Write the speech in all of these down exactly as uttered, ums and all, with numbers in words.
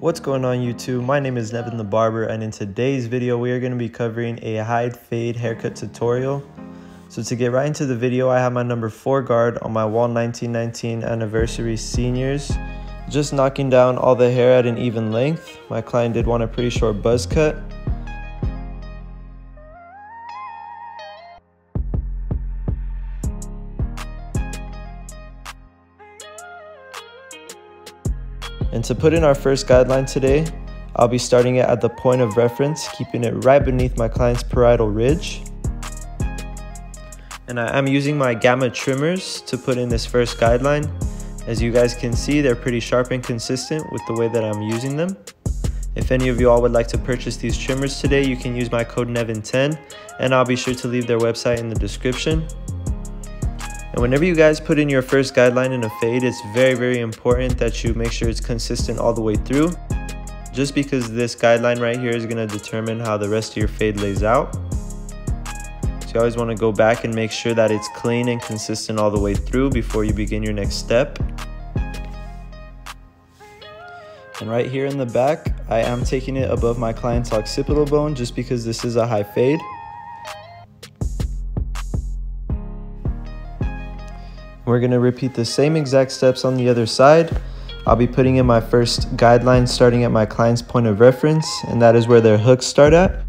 What's going on YouTube? My name is Nevin the Barber, and in today's video we are going to be covering a hide fade haircut tutorial. So to get right into the video, I have my number four guard on my Wahl nineteen nineteen Anniversary Seniors, just knocking down all the hair at an even length. My client did want a pretty short buzz cut. And to put in our first guideline today, I'll be starting it at the point of reference, keeping it right beneath my client's parietal ridge. And I am using my Gamma trimmers to put in this first guideline. As you guys can see, they're pretty sharp and consistent with the way that I'm using them. If any of you all would like to purchase these trimmers today, you can use my code NEVIN ten, and I'll be sure to leave their website in the description. And whenever you guys put in your first guideline in a fade, it's very, very important that you make sure it's consistent all the way through, just because this guideline right here is gonna determine how the rest of your fade lays out. So you always wanna go back and make sure that it's clean and consistent all the way through before you begin your next step. And right here in the back, I am taking it above my client's occipital bone just because this is a high fade. We're going to repeat the same exact steps on the other side. I'll be putting in my first guideline starting at my client's point of reference, and that is where their hooks start at.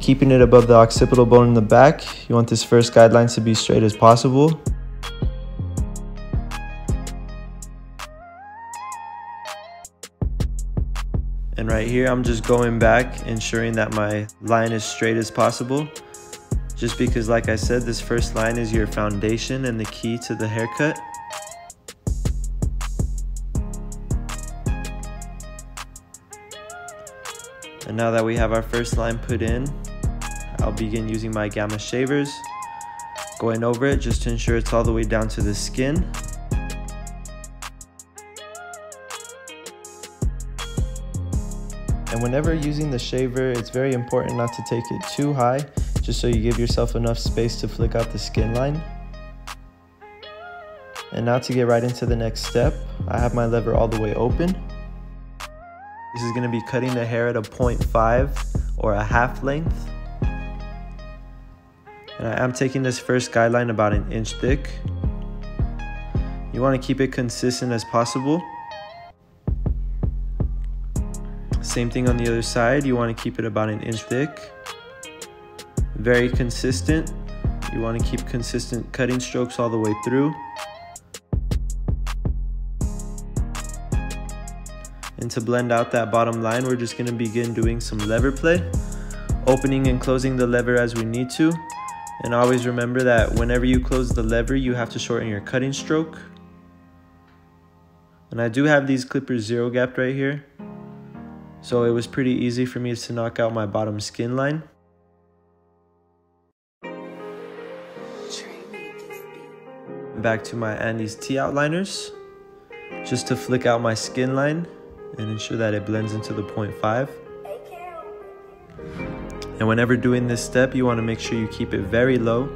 Keeping it above the occipital bone in the back, you want this first guideline to be straight as possible. And right here, I'm just going back, ensuring that my line is straight as possible. Just because, like I said, this first line is your foundation and the key to the haircut. And now that we have our first line put in, I'll begin using my Gamma shavers, going over it just to ensure it's all the way down to the skin. And whenever using the shaver, it's very important not to take it too high, just so you give yourself enough space to flick out the skin line. And now to get right into the next step, I have my lever all the way open. This is gonna be cutting the hair at a point five or a half length. And I am taking this first guideline about an inch thick. You wanna keep it consistent as possible. Same thing on the other side, you wanna keep it about an inch thick. Very consistent. You want to keep consistent cutting strokes all the way through. And to blend out that bottom line, we're just going to begin doing some lever play, opening and closing the lever as we need to. And always remember that whenever you close the lever, you have to shorten your cutting stroke. And I do have these clippers zero gapped right here, so it was pretty easy for me to knock out my bottom skin line. Back to my Andy's T outliners just to flick out my skin line and ensure that it blends into the point five. And whenever doing this step, you want to make sure you keep it very low,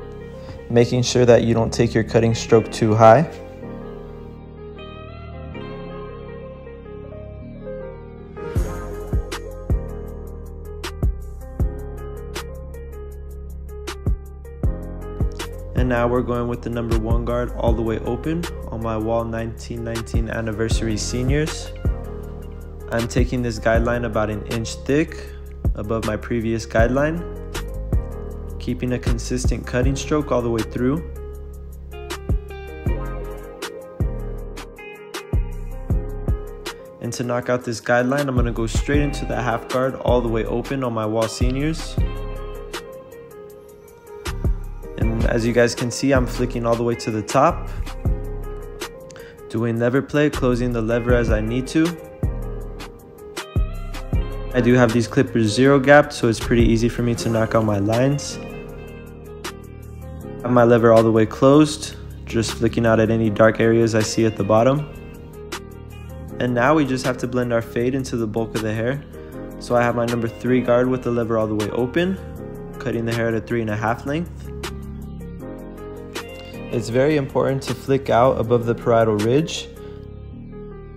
making sure that you don't take your cutting stroke too high. And now we're going with the number one guard all the way open on my Wahl nineteen nineteen Anniversary Seniors. I'm taking this guideline about an inch thick above my previous guideline, keeping a consistent cutting stroke all the way through. And to knock out this guideline, I'm going to go straight into the half guard all the way open on my Wahl Seniors. As you guys can see, I'm flicking all the way to the top, doing lever play, closing the lever as I need to. I do have these clippers zero gapped, so it's pretty easy for me to knock out my lines. I have my lever all the way closed, just flicking out at any dark areas I see at the bottom. And now we just have to blend our fade into the bulk of the hair. So I have my number three guard with the lever all the way open, cutting the hair at a three and a half length. It's very important to flick out above the parietal ridge.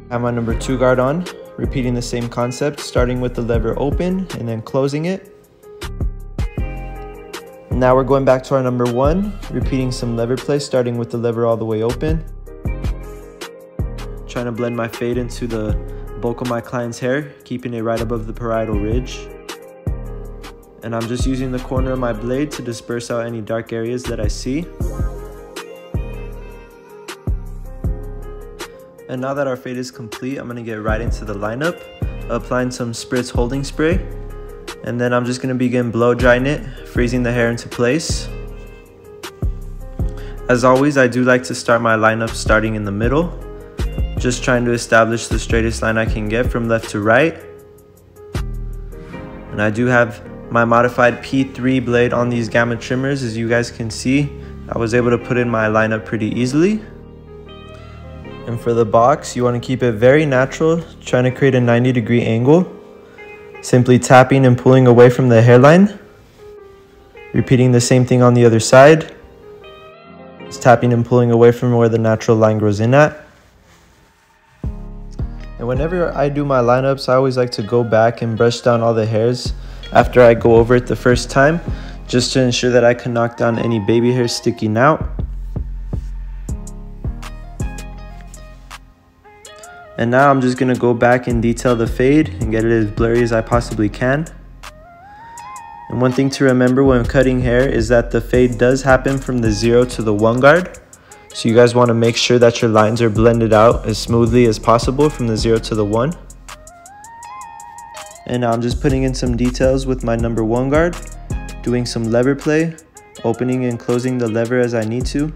Have my number two guard on, repeating the same concept, starting with the lever open and then closing it. Now we're going back to our number one, repeating some lever play, starting with the lever all the way open. Trying to blend my fade into the bulk of my client's hair, keeping it right above the parietal ridge. And I'm just using the corner of my blade to disperse out any dark areas that I see. And now that our fade is complete, I'm gonna get right into the lineup, applying some spritz holding spray. And then I'm just gonna begin blow drying it, freezing the hair into place. As always, I do like to start my lineup starting in the middle, just trying to establish the straightest line I can get from left to right. And I do have my modified P three blade on these Gamma trimmers. As you guys can see, I was able to put in my lineup pretty easily. And for the box, you want to keep it very natural, trying to create a ninety degree angle, simply tapping and pulling away from the hairline, repeating the same thing on the other side, just tapping and pulling away from where the natural line grows in at. And whenever I do my lineups, I always like to go back and brush down all the hairs after I go over it the first time, just to ensure that I can knock down any baby hair sticking out. And now I'm just gonna go back and detail the fade and get it as blurry as I possibly can. And one thing to remember when cutting hair is that the fade does happen from the zero to the one guard. So you guys wanna make sure that your lines are blended out as smoothly as possible from the zero to the one. And now I'm just putting in some details with my number one guard, doing some lever play, opening and closing the lever as I need to,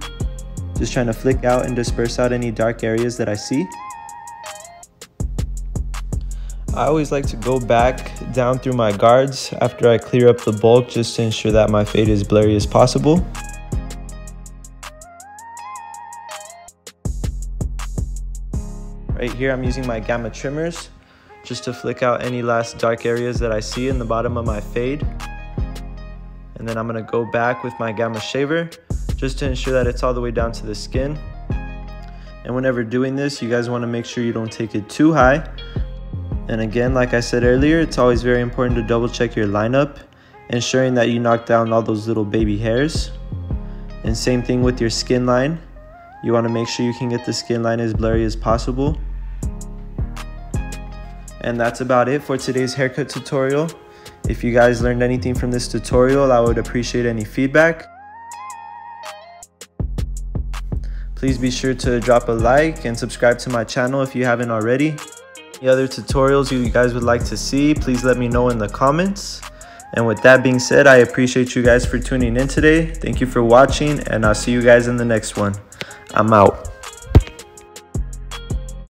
just trying to flick out and disperse out any dark areas that I see. I always like to go back down through my guards after I clear up the bulk, just to ensure that my fade is blurry as possible. Right here I'm using my Gamma trimmers, just to flick out any last dark areas that I see in the bottom of my fade. And then I'm gonna go back with my Gamma shaver, just to ensure that it's all the way down to the skin. And whenever doing this, you guys wanna make sure you don't take it too high. And again, like I said earlier, it's always very important to double check your lineup, ensuring that you knock down all those little baby hairs. And same thing with your skin line. You wanna make sure you can get the skin line as blurry as possible. And that's about it for today's haircut tutorial. If you guys learned anything from this tutorial, I would appreciate any feedback. Please be sure to drop a like and subscribe to my channel if you haven't already. Any other tutorials you guys would like to see, please let me know in the comments. And with that being said, I appreciate you guys for tuning in today. Thank you for watching, and I'll see you guys in the next one. I'm out.